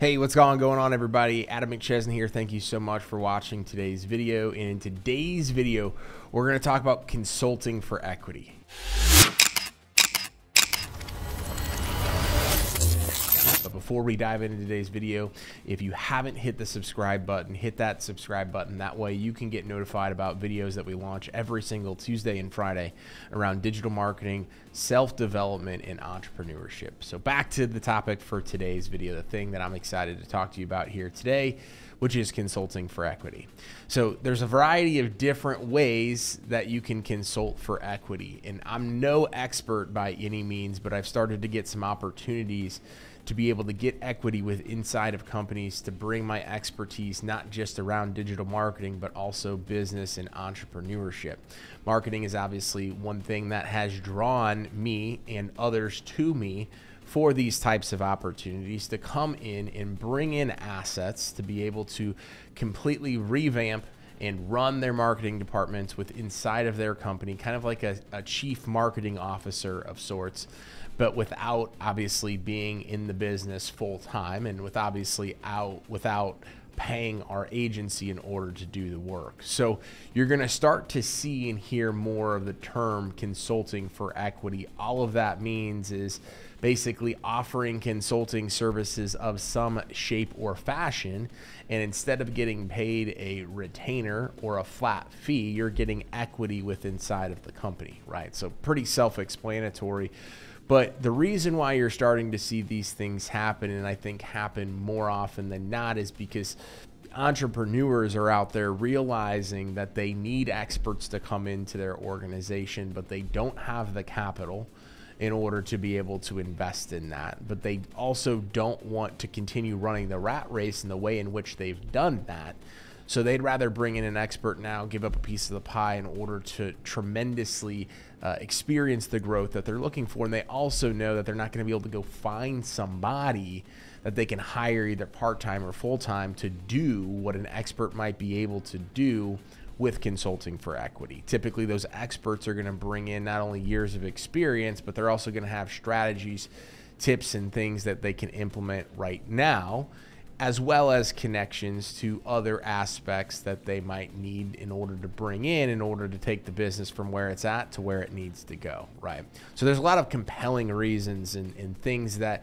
Hey, what's going on everybody? Adam McChesney here. Thank you so much for watching today's video. And in today's video, we're going to talk about consulting for equity. Before we dive into today's video, if you haven't hit the subscribe button, hit that subscribe button. That way you can get notified about videos that we launch every single Tuesday and Friday around digital marketing, self-development, and entrepreneurship. So back to the topic for today's video, the thing that I'm excited to talk to you about here today, which is consulting for equity. So there's a variety of different ways that you can consult for equity. And I'm no expert by any means, but I've started to get some opportunities to be able to get equity with inside of companies, to bring my expertise not just around digital marketing but also business and entrepreneurship. Marketing is obviously one thing that has drawn me and others to me for these types of opportunities, to come in and bring in assets to be able to completely revamp and run their marketing departments with inside of their company, kind of like a chief marketing officer of sorts, but without obviously being in the business full time and without paying our agency in order to do the work. So you're gonna start to see and hear more of the term consulting for equity. All of that means is basically offering consulting services of some shape or fashion, and instead of getting paid a retainer or a flat fee, you're getting equity with inside of the company, right? So pretty self-explanatory. But the reason why you're starting to see these things happen, and I think happen more often than not, is because entrepreneurs are out there realizing that they need experts to come into their organization, but they don't have the capital in order to be able to invest in that. But they also don't want to continue running the rat race in the way in which they've done that. So they'd rather bring in an expert now, give up a piece of the pie in order to tremendously experience the growth that they're looking for. And they also know that they're not going to be able to go find somebody that they can hire either part-time or full-time to do what an expert might be able to do with consulting for equity. Typically, those experts are going to bring in not only years of experience, but they're also going to have strategies, tips, and things that they can implement right now, as well as connections to other aspects that they might need in order to bring in order to take the business from where it's at to where it needs to go, right? So there's a lot of compelling reasons and things that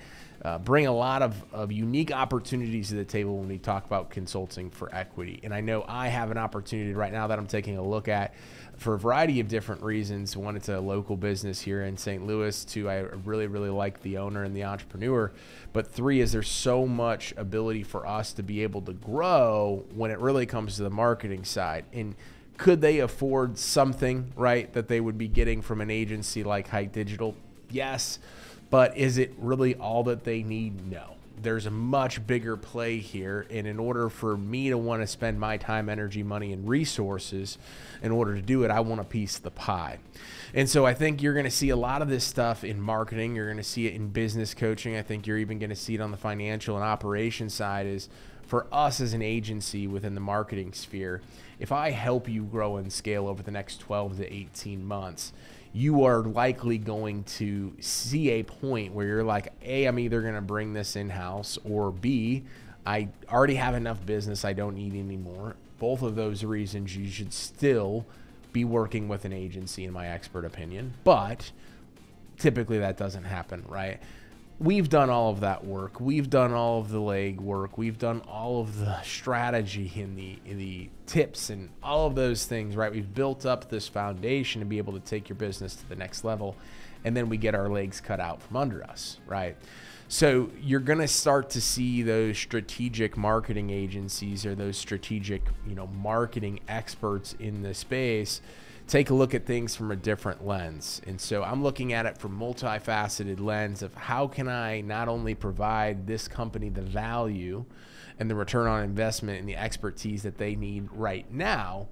bring a lot of unique opportunities to the table when we talk about consulting for equity. And I know I have an opportunity right now that I'm taking a look at for a variety of different reasons. One, it's a local business here in St. Louis. Two, I really, really like the owner and the entrepreneur. But three is there's so much ability for us to be able to grow when it really comes to the marketing side. And could they afford something, right, that they would be getting from an agency like Hite Digital? Yes. But is it really all that they need? No. There's a much bigger play here. And in order for me to want to spend my time, energy, money, and resources in order to do it, I want a piece of the pie. And so I think you're going to see a lot of this stuff in marketing. You're going to see it in business coaching. I think you're even going to see it on the financial and operations side is for us as an agency within the marketing sphere. If I help you grow and scale over the next 12 to 18 months, you are likely going to see a point where you're like, A, I'm either going to bring this in-house, or B, I already have enough business, I don't need any more. Both of those reasons, you should still be working with an agency, in my expert opinion. But typically that doesn't happen, right? We've done all of that work. We've done all of the leg work. We've done all of the strategy and the tips and all of those things, right? We've built up this foundation to be able to take your business to the next level. And then we get our legs cut out from under us, right? So you're going to start to see those strategic marketing agencies or those strategic, you know, marketing experts in the space take a look at things from a different lens. And so I'm looking at it from multifaceted lens of how can I not only provide this company the value and the return on investment and the expertise that they need right now,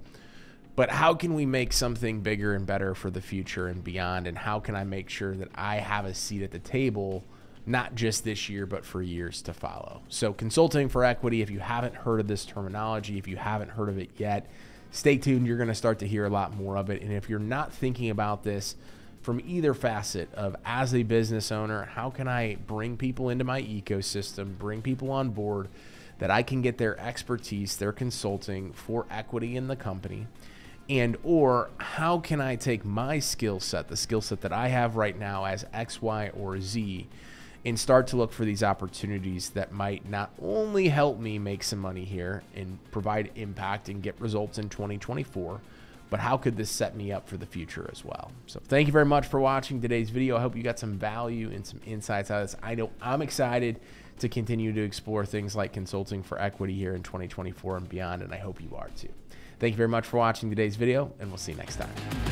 but how can we make something bigger and better for the future and beyond? And how can I make sure that I have a seat at the table, not just this year, but for years to follow? So consulting for equity, if you haven't heard of this terminology, if you haven't heard of it yet, stay tuned. You're going to start to hear a lot more of it. And if you're not thinking about this, from either facet of, as a business owner, how can I bring people into my ecosystem, bring people on board that I can get their expertise, their consulting for equity in the company, and or how can I take my skill set, the skill set that I have right now as X, Y, or Z, and start to look for these opportunities that might not only help me make some money here and provide impact and get results in 2024, but how could this set me up for the future as well? So thank you very much for watching today's video. I hope you got some value and some insights out of this. I know I'm excited to continue to explore things like consulting for equity here in 2024 and beyond, and I hope you are too. Thank you very much for watching today's video, and we'll see you next time.